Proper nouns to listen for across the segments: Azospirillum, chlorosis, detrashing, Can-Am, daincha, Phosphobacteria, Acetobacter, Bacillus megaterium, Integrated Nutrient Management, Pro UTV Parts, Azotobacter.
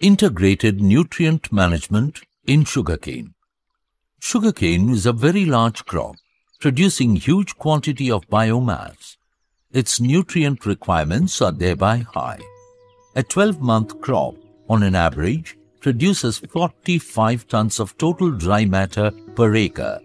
Integrated nutrient management in sugarcane. Sugarcane is a very large crop, producing huge quantity of biomass. Its nutrient requirements are thereby high. A 12-month crop, on an average, produces 45 tons of total dry matter per acre.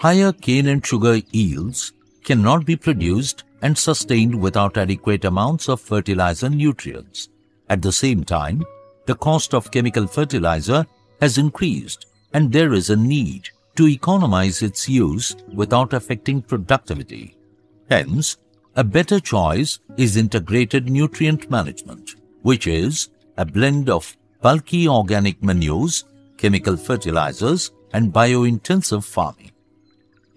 Higher cane and sugar yields cannot be produced and sustained without adequate amounts of fertilizer nutrients. At the same time, the cost of chemical fertilizer has increased and there is a need to economize its use without affecting productivity. Hence, a better choice is integrated nutrient management, which is a blend of bulky organic manures, chemical fertilizers, and bio-intensive farming.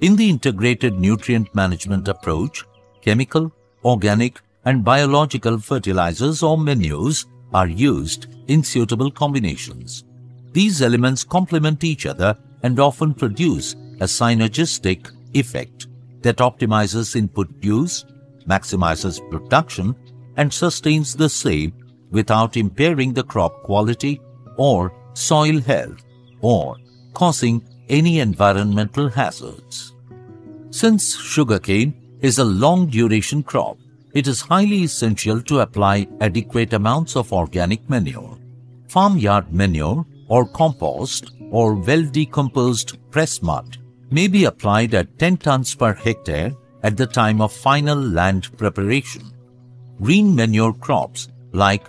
In the integrated nutrient management approach, chemical, organic, and biological fertilizers or manures are used in suitable combinations. These elements complement each other and often produce a synergistic effect that optimizes input use, maximizes production, and sustains the same without impairing the crop quality or soil health or causing any environmental hazards. Since sugarcane is a long-duration crop, it is highly essential to apply adequate amounts of organic manure. Farmyard manure or compost or well-decomposed press mud may be applied at 10 tons per hectare at the time of final land preparation. Green manure crops like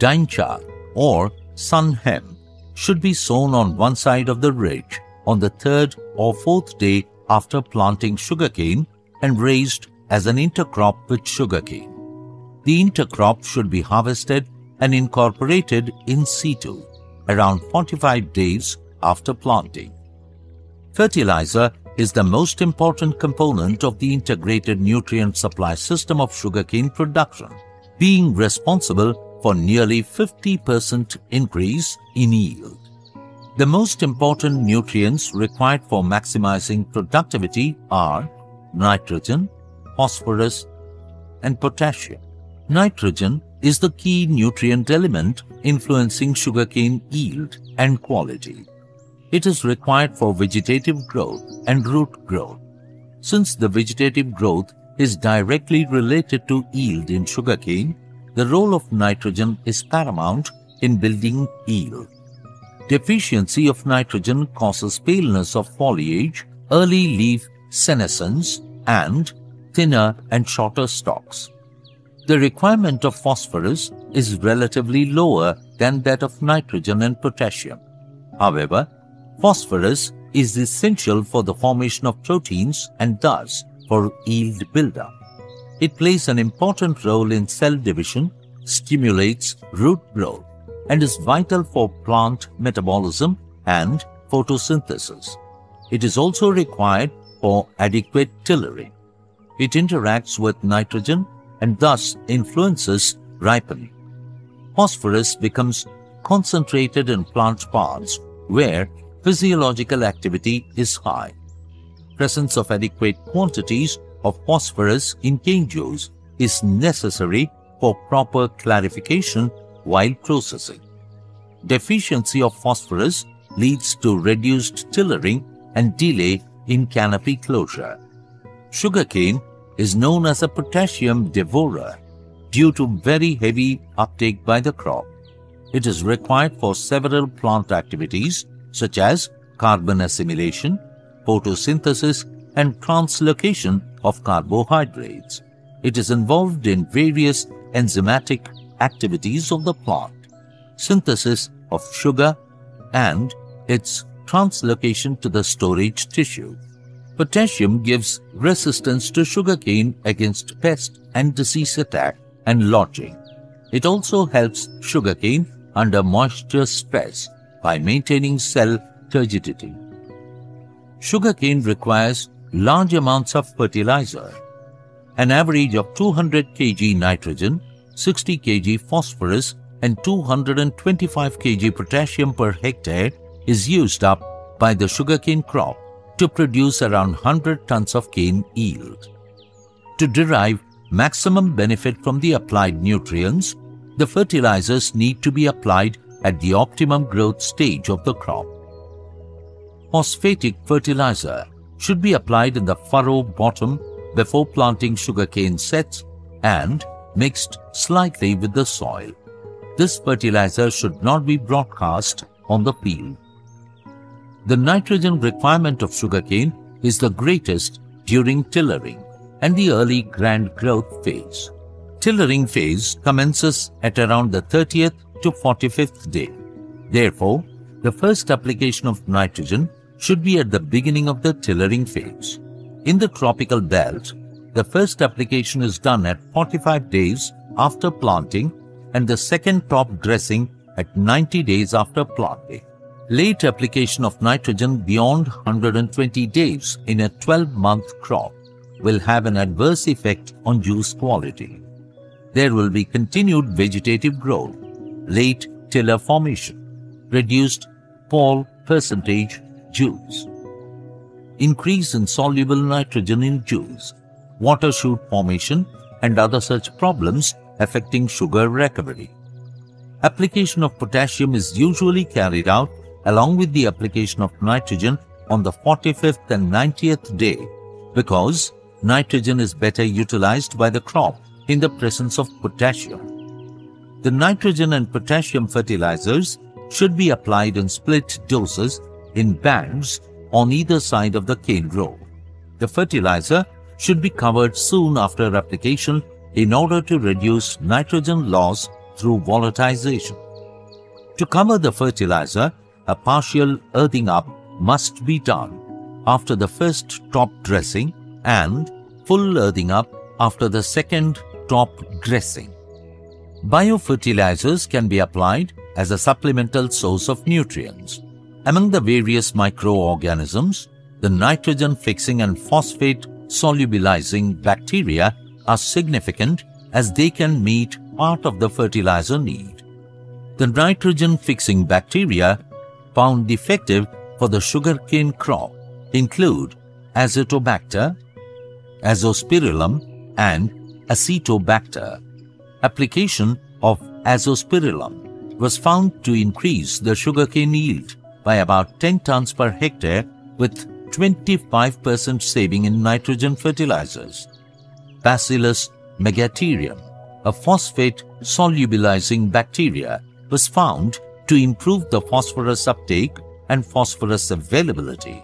daincha or sun hemp should be sown on one side of the ridge on the third or fourth day after planting sugarcane and raised as an intercrop with sugarcane. The intercrop should be harvested and incorporated in situ around 45 days after planting. Fertilizer is the most important component of the integrated nutrient supply system of sugarcane production, being responsible for nearly 50% increase in yield. The most important nutrients required for maximizing productivity are nitrogen, phosphorus, and potassium. Nitrogen is the key nutrient element influencing sugarcane yield and quality. It is required for vegetative growth and root growth. Since the vegetative growth is directly related to yield in sugarcane, the role of nitrogen is paramount in building yield. Deficiency of nitrogen causes paleness of foliage, early leaf senescence, and thinner and shorter stalks. The requirement of phosphorus is relatively lower than that of nitrogen and potassium. However, phosphorus is essential for the formation of proteins and thus for yield buildup. It plays an important role in cell division, stimulates root growth, and is vital for plant metabolism and photosynthesis. It is also required for adequate tillering. It interacts with nitrogen and thus influences ripening. Phosphorus becomes concentrated in plant parts where physiological activity is high. Presence of adequate quantities of phosphorus in cane juice is necessary for proper clarification while processing. Deficiency of phosphorus leads to reduced tillering and delay in canopy closure. Sugarcane is known as a potassium devourer due to very heavy uptake by the crop. It is required for several plant activities such as carbon assimilation, photosynthesis, and translocation of carbohydrates. It is involved in various enzymatic activities of the plant, synthesis of sugar, and its translocation to the storage tissue. Potassium gives resistance to sugarcane against pest and disease attack and lodging. It also helps sugarcane under moisture stress by maintaining cell turgidity. Sugarcane requires large amounts of fertilizer, an average of 200 kg nitrogen, 60 kg phosphorus, and 225 kg potassium per hectare is used up by the sugarcane crop to produce around 100 tons of cane yield. To derive maximum benefit from the applied nutrients, the fertilizers need to be applied at the optimum growth stage of the crop. Phosphatic fertilizer should be applied in the furrow bottom before planting sugarcane sets and mixed slightly with the soil. This fertilizer should not be broadcast on the field. The nitrogen requirement of sugarcane is the greatest during tillering and the early grand growth phase. Tillering phase commences at around the 30th to 45th day. Therefore, the first application of nitrogen should be at the beginning of the tillering phase. In the tropical belt, the first application is done at 45 days after planting and the second top dressing at 90 days after planting. Late application of nitrogen beyond 120 days in a 12-month crop will have an adverse effect on juice quality. There will be continued vegetative growth, late tiller formation, reduced fall percentage juice, increase in soluble nitrogen in juice, water shoot formation and other such problems affecting sugar recovery. Application of potassium is usually carried out along with the application of nitrogen on the 45th and 90th day because nitrogen is better utilized by the crop in the presence of potassium. The nitrogen and potassium fertilizers should be applied in split doses in bands on either side of the cane row. The fertilizer should be covered soon after application in order to reduce nitrogen loss through volatilization. To cover the fertilizer, a partial earthing up must be done after the first top dressing and full earthing up after the second top dressing. Biofertilizers can be applied as a supplemental source of nutrients. Among the various microorganisms, the nitrogen-fixing and phosphate-solubilizing bacteria are significant as they can meet part of the fertilizer need. The nitrogen-fixing bacteria found defective for the sugarcane crop include Azotobacter, Azospirillum and Acetobacter. Application of Azospirillum was found to increase the sugarcane yield by about 10 tons per hectare with 25% saving in nitrogen fertilizers. Bacillus megaterium, a phosphate-solubilizing bacteria, was found to improve the phosphorus uptake and phosphorus availability.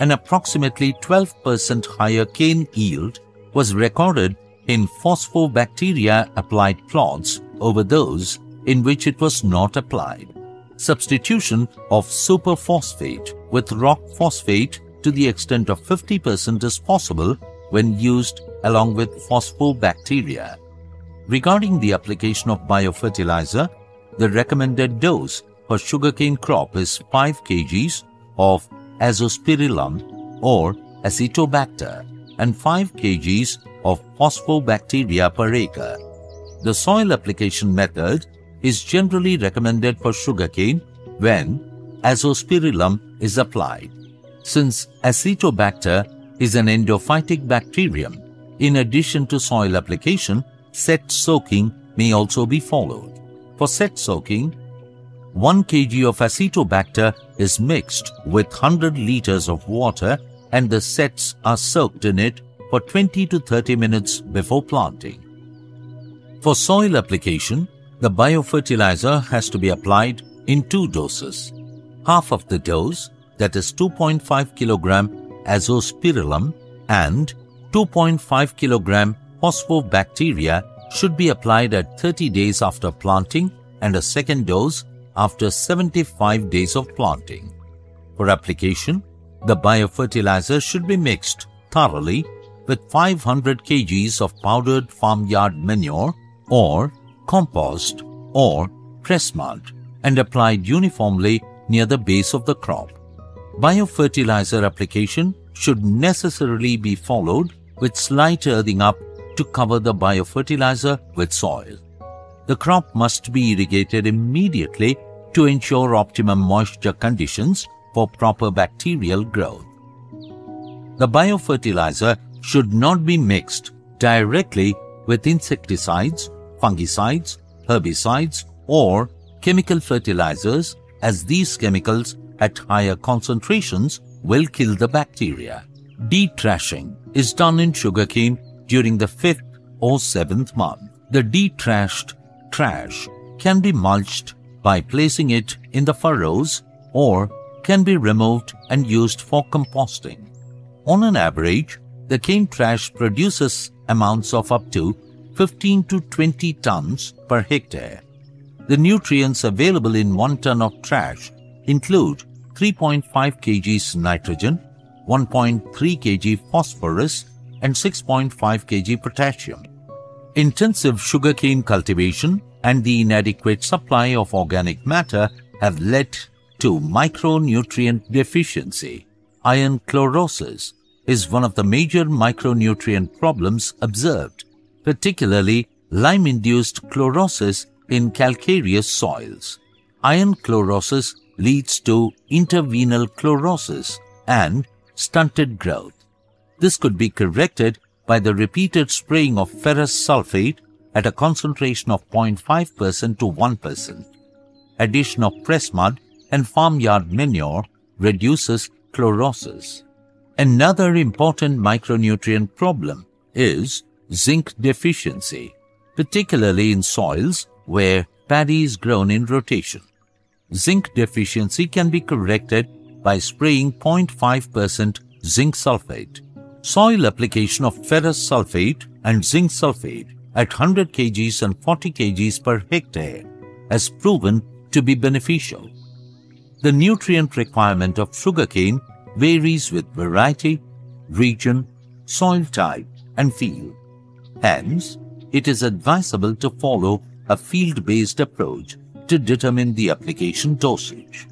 An approximately 12% higher cane yield was recorded in Phosphobacteria applied plots over those in which it was not applied. Substitution of superphosphate with rock phosphate to the extent of 50% is possible when used along with Phosphobacteria. Regarding the application of biofertilizer, the recommended dose for sugarcane crop is 5 kg of Azospirillum or Acetobacter and 5 kg of Phosphobacteria per acre. The soil application method is generally recommended for sugarcane when Azospirillum is applied. Since Acetobacter is an endophytic bacterium, in addition to soil application, set soaking may also be followed. For set soaking, 1 kg of Acetobacter is mixed with 100 liters of water and the sets are soaked in it for 20 to 30 minutes before planting. For soil application, the biofertilizer has to be applied in 2 doses. Half of the dose, that is 2.5 kg Azospirillum and 2.5 kg Phosphobacteria, should be applied at 30 days after planting and a second dose after 75 days of planting. For application, the biofertilizer should be mixed thoroughly with 500 kg of powdered farmyard manure or compost or press mud and applied uniformly near the base of the crop. Biofertilizer application should necessarily be followed with slight earthing up to cover the biofertilizer with soil. The crop must be irrigated immediately to ensure optimum moisture conditions for proper bacterial growth. The biofertilizer should not be mixed directly with insecticides, fungicides, herbicides or chemical fertilizers, as these chemicals at higher concentrations will kill the bacteria. Detrashing is done in sugarcane during the 5th or 7th month. The detrashed trash can be mulched by placing it in the furrows or can be removed and used for composting. On an average, the cane trash produces amounts of up to 15 to 20 tons per hectare. The nutrients available in 1 ton of trash include 3.5 kg nitrogen, 1.3 kg phosphorus and 6.5 kg potassium. Intensive sugarcane cultivation and the inadequate supply of organic matter have led to micronutrient deficiency. Iron chlorosis is one of the major micronutrient problems observed, particularly lime-induced chlorosis in calcareous soils. Iron chlorosis leads to intervenal chlorosis and stunted growth. This could be corrected by the repeated spraying of ferrous sulfate at a concentration of 0.5% to 1%. Addition of press mud and farmyard manure reduces chlorosis. Another important micronutrient problem is zinc deficiency, particularly in soils where paddy is grown in rotation. Zinc deficiency can be corrected by spraying 0.5% zinc sulfate. Soil application of ferrous sulfate and zinc sulfate at 100 kg and 40 kg per hectare has proven to be beneficial. The nutrient requirement of sugarcane varies with variety, region, soil type and field. Hence, it is advisable to follow a field-based approach to determine the application dosage.